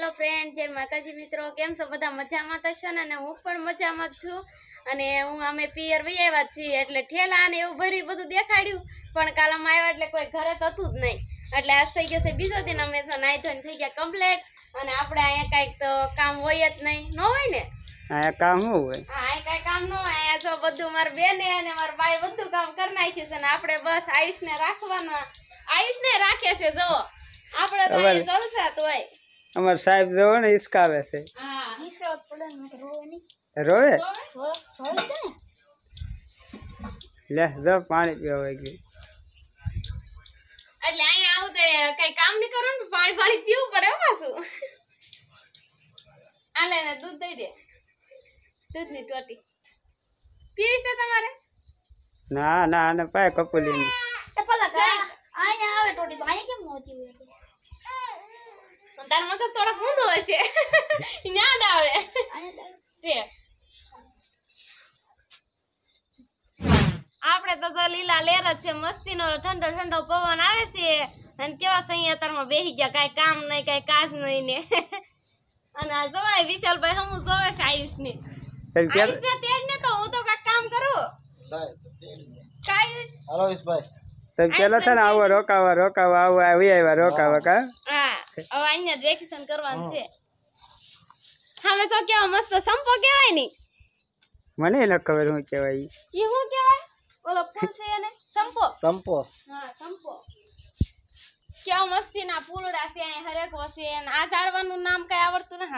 hello friend जय माताजी मित्रों केम छो बधा मजामां हशो ने हूँ पण मजामां छुं अने हूँ अमे पियर वही आव्या छीए एटले ठेला ने एवुं भर्युं बधुं देखाड्युं पण काल अमे आव्या एटले कोई घरे तो हतुं ज नहीं एटले आज थई गयो छे बीजो दिन अमे जो नाई धोईने थई गया कम्प्लीट अने आपणे अहींया कांईक तो काम होय ज नहीं न होय ने आया काम होय हां कांई काम न होय आया जो बधुं मार बेने अने मार भाई बधुं काम करी नाख्युं छे अने आपणे बस आयुष ने राखवानुं आयुष ने राखे छे जो आपणे तो अहींया जलसात होय अमर साहब जो है ना इसका वैसे हां इसका बात पड़े मत रोवे नहीं रोवे रोवे ले जा पानी पीवेगी એટલે આયા આવું તે કઈ કામ ન કરો ને પાણી પાણી પીવું પડે પાછું આ લે ને દૂધ દઈ દે દૂધ ની ટોટી પીવી છે તમારે ના ના આને પાય કપોલી ને પલા જા આયા આવે ટોટી તો આયા કેમ નોતી હોય તાર મગજ થોડો ગુંદો હશે ન્યાદ આવે તે આપણે તો જો લીલા લેર જ છે મસ્તીનો ઠંડો ઠંડો પવન આવે છે અને કેવા સૈયા તારમાં બેહી ગયા કાઈ કામ નઈ કાઈ કાજ નઈ ને અને આ જોય વિશાલભાઈ હમુ જોવે છે આયુષને આયુષને તેડને તો હું તો કાક કામ કરું ભાઈ તેડને કાયુષ હાલો આયુષભાઈ તમે કેલા છે ને આવો રોકાવા રોકાવા આવો આવી આવ્યા રોકાવા કા अब आन्या वेकेशन करवान छे हमें तो केवा मस्त संपो केवाय नी मने न खबर हूं केवाई ई हूं केवाय ओलो फूल छे ने संपो संपो हां संपो केवा मस्ती ना पूलड़ा छे आ हरेक वसे आ झाड़वानु नाम काय आवडतु न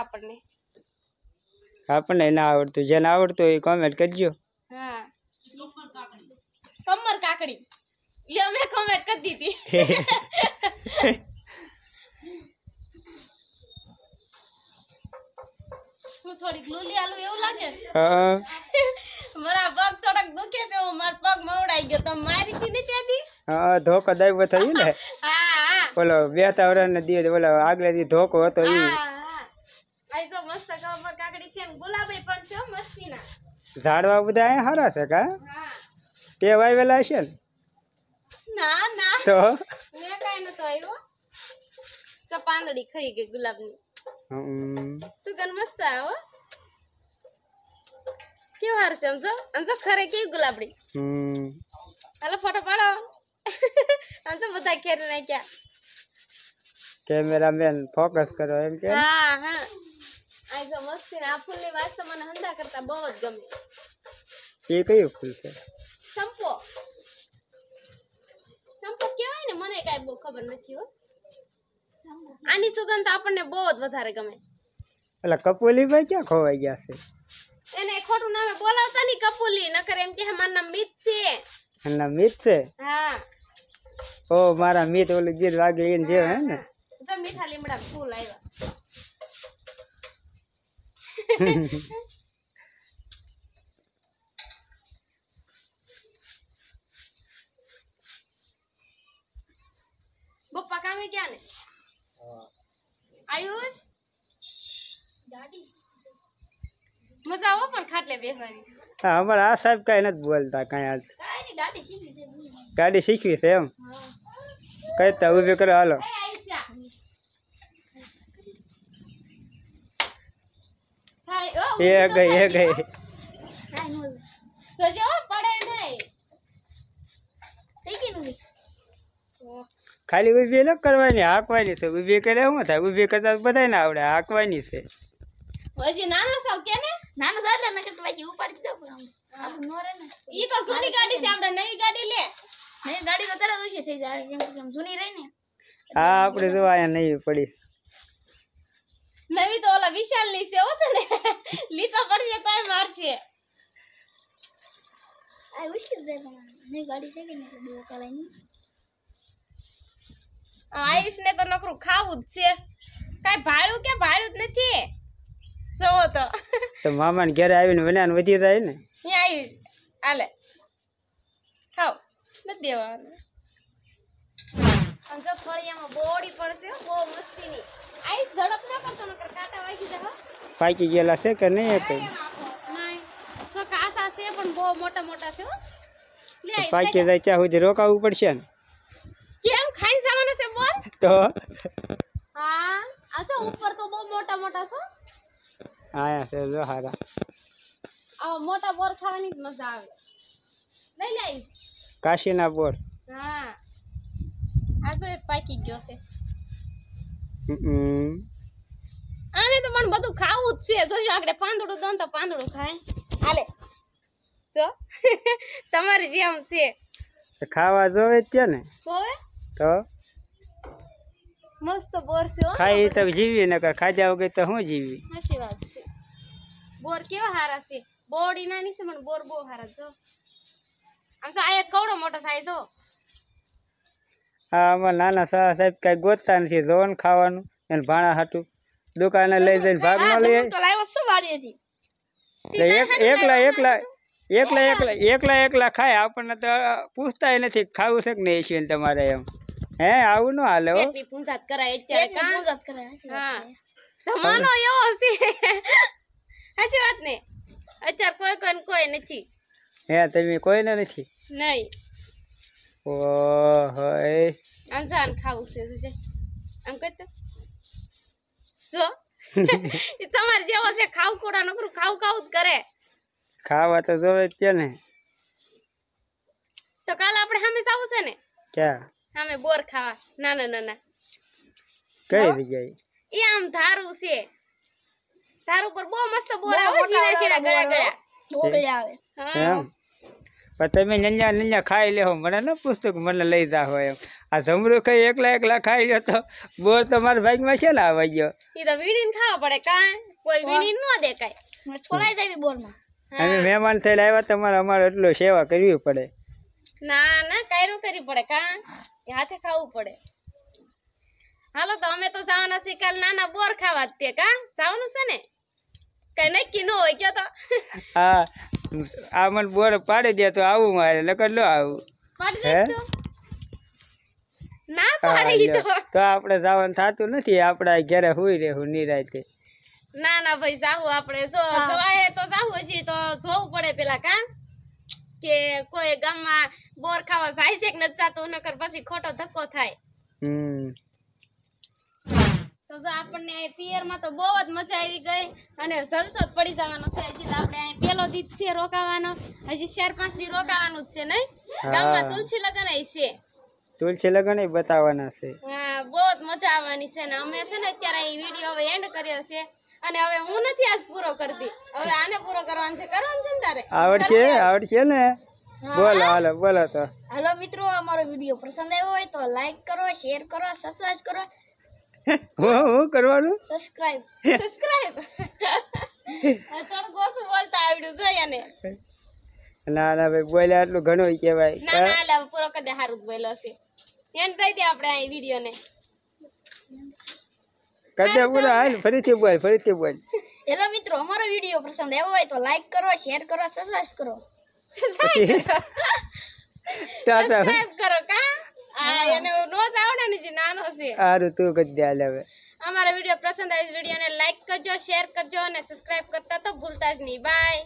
आपने ना आवडतु जन आवडतो ई कमेंट करजो हां कमर काकड़ी ले मैं कमेंट कर दी थी थोड़ी ग्लूली आलू એવું લાગે હા મારા પગ થોડક દુખે છે હું માર પગ મવડાઈ ગયો તો મારી થી ન તેદી હા ધોકો દઈવો થઈ ને હા હા બોલો બેતા ઓરને દીએ બોલો આગલેથી ધોકો હતો ઈ હા આઈ જો મસ્ત કમર કાકડી છે ને ગુલાબી પણ છે મસ્તીના ઝાડવા બધા આયા હારા છે કા હા તે વાવેલા છે ને ના ના તો મે કાઈ નતો આવ્યો તો પાંદડી ખઈ ગઈ ગુલાબની सुगंध मस्त है वो क्यों हर से हमसे खरे की गुलाबड़ी हेलो फोटो पाड़ो हमसे बता क्या रहे क्या कैमरा मैन फोकस करो एम क्या हाँ हाँ ऐसा मस्त है ना फूल ले वास्तव में हंदा करता बहुत गमी ये कहीं फूल से संपो संपो क्या है ना मने का एक बोखा बनना चाहिए આની સુગંધ આપણને બહુ જ વધારે ગમે એટલે કપૂલી ભાઈ ક્યાં ખોવાઈ ગયા છે એને ખોટું નામે બોલાવતા ની કપૂલી નકર એમ કે મારું નામ મિત છે એના મિત છે હા ઓ મારા મિત ઓલી ગીર વાગે એને જે હે ને જો મીઠા લીમડા ફૂલ આવ્યા બપ્પા કામે ગયા ને आयुष दादी मजा आओ पण खाटले बेहवानी हां हमर आ साहब काई नत बोलता काई आज काई नी दादी सीखी छे गाडी सीखी छे हम हां काई ता उभे करो हालो ए आयुषा हाय ओ ये गई हाय नो सोजो पड़े नहीं देखी नु ओ खाली उभी न करवानी हाकवानी से उभी करे हम था उभी करता बधाई ना आवड़े हाकवानी से होजी नानो साव केने नानो साव न करता भाई उपाड़ दो हम नो रे ना ई तो जूनी गाड़ी से आपड़ा नई गाड़ी ले नई गाड़ी तो तरह दूषित થઈ જાય કેમ જૂની રહી ને આ આપણે જો આયા નઈ પડી નવી તો ઓલા વિશાલ ની છે હો તને લીટો પડશે તોય મારશે આ ઉશ્કી જાય નઈ ગાડી છે કે ને બહુ કાલાઈ ની आयुष ने तो नकरू खाऊ छे काय भाळू के भाळूत नथी सो तो मामा ने घरे आवीने वनान वधी जाय ने ही आयुष आले खाओ न देवान हम जो फळिया में बोडी पड़से वो मस्ती नी आयुष झडप न करतो नकर काटा वागी जा पाकी गेला से के नहीं एक नहीं तो कासा से पण बहुत मोटा मोटा से हो ले आयुष पाकी जाय चा हुदी रोकाऊ पडशे केम खाइन जमाना से बोल तो हां अच्छा ऊपर तो बहुत मोटा मोटा सा आया से जो हरा आ मोटा बोर खाने में मजा आवे नहीं लाई काशी ना बोर हां आज एक पाकी गयो से आने तो मन બધું ખાવું જ છે જોજો આગળ પાંદડું દોન તો પાંદડું ખાય હાલે જો તમારી જેમ છે તો ખાવા જોવે કે ને જોવે તો મસ્ત બોર છે હો ખાઈ તો જીવી ન કર ખાજા વગર તો હું જીવી સાચી વાત છે બોર કેવા હારા છે બોડી નાની છે પણ બોર બહુ હારા જો આમ તો આયા કવડો મોટો થાય જો હા માં નાના સાહેબ કઈ ગોતતા નથી જોન ખાવાનું એને ભાણા હાટુ दुकाने ले जन भाग न ले तो लायो सु वाड़ी थी एकला खाए आपने तो पूछता ही नहीं खाऊ सक नहीं छे तुम्हारे हम हैं आऊ न हालो पेटनी पूंजात कराए त्यारे का पूंजात कराए हां जमानो यो हसी अच्छी बात ने अच्छा कोई कोई कोई नहीं है तमी कोई ना नहीं नहीं ओ हाय अनजान खाऊ से जे हम कहते जो તમાર જેવો છે ખાવ કોડા નકરું ખાવ ખાવ જ કરે ખાવા તો જોવે જ ને તો કાલ આપણે સામે જાવું છે ને ક્યાં સામે બોર ખાવા નાના નાના કઈ જગ્યાએ ઈ આમ ધારું છે ધારું પર બહુ મસ્ત બોર આવે છે છેડા ગળા ગળા મોગળ આવે હા પણ તમે નંજા નંજા ખાઈ લેહો મને ન પુસ્તક મને લઈ જા હો એમ આ જમરો કઈ એકલા એકલા ખાઈ લ્યો તો બોર તમાર ભાગમાં છે ને આવી ગયો ઈ તો વીણીને ખાવા પડે કા કોઈ વીણી ન દેખાય મને છોડાઈ જાવી બોરમાં અમે મહેમાન થઈને આવ્યા તમારે અમાર એટલો સેવા કરવી પડે ના ના કાઈ ન કરી પડે કા હાથે ખાવું પડે હાલો તો અમે તો જવાના છે કાલ નાના બોર ખાવા તે કા જવાનું છે ને કઈ નક્કી ન હોય કે તો હા આ મન બોર પાડી દે તો આવું મારે નકર લો આવું પાડી દેસ તો ના પાડી તો તો આપણે જવાનું થાતું નથી આપડા ઘરે હુઈ રહેવું નિરાતે ના ના ભાઈ જાવું આપણે જો સવારે તો જાવું છે તો જોવું પડે પેલા કા કે કોઈ ગામમાં બોર ખાવા જાય છે કે ન જાતો નકર પછી ખોટો ધક્કો થાય તો જો આપણને આ પિયરમાં તો બહુ જ મજા આવી ગઈ અને જલસો પડી જવાનો છે હજી તો આપણે અહીં પેલો દીત છે રોકાવાનો હજી 4-5 દી રોકાવાનું જ છે નહીં ગામમાં તુલસી લગનાઈ છે તુલસી લગને બતાવવાના છે હા બહુ જ મજા આવવાની છે ને અમે છે ને અત્યારે આ વિડિયો હવે એન્ડ કર્યો છે અને હવે હું નથી આજ પૂરો કરતી હવે આને પૂરો કરવાનો છે કરવાનું છે ને તારે આવડશે ને બોલો હાલો બોલો તો હાલો મિત્રો અમારો વિડિયો પસંદ આવ્યો હોય તો લાઈક કરો શેર કરો સબસ્ક્રાઇબ કરો वो करवालो सब्सक्राइब सब्सक्राइब तण गोसु बोलता आवड्यो जो याने ना ना भाई बोले आटलो घणो ही केवाय ना ना ला पूरो कदे हारू बोलो छे एंड થઈ દે આપણે આ વિડિયો ને કદે બોલ હાલ ફરીથી બોલ હેલો મિત્રો અમારો વિડિયો પસંદ આવ્યો હોય તો લાઈક કરો શેર કરો સબસ્ક્રાઇબ કરો સબસ્ક્રાઇબ કરો કા આ એને નો જાવને ને જે નાનો છે આરો તું કદ્યા લેવે અમારો વિડિયો પસંદ આવીસ વિડિયોને લાઈક કરજો શેર કરજો અને સબસ્ક્રાઇબ કરતા તો ભૂલતા જ નહીં બાય